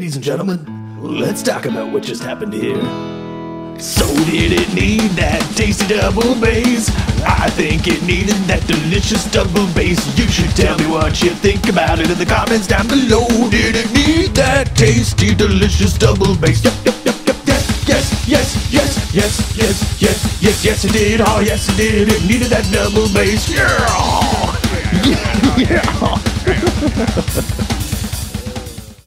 Ladies and gentlemen, let's talk about what just happened here. So did it need that tasty double bass? I think it needed that delicious double bass. You should tell me what you think about it in the comments down below. Did it need that tasty, delicious double bass? Yep, yep, yep, yep, yes, yes, yes, yes, yes, yes, yes, yes, yes, it did. Oh, yes, it did. It needed that double bass. Yeah, yeah, yeah.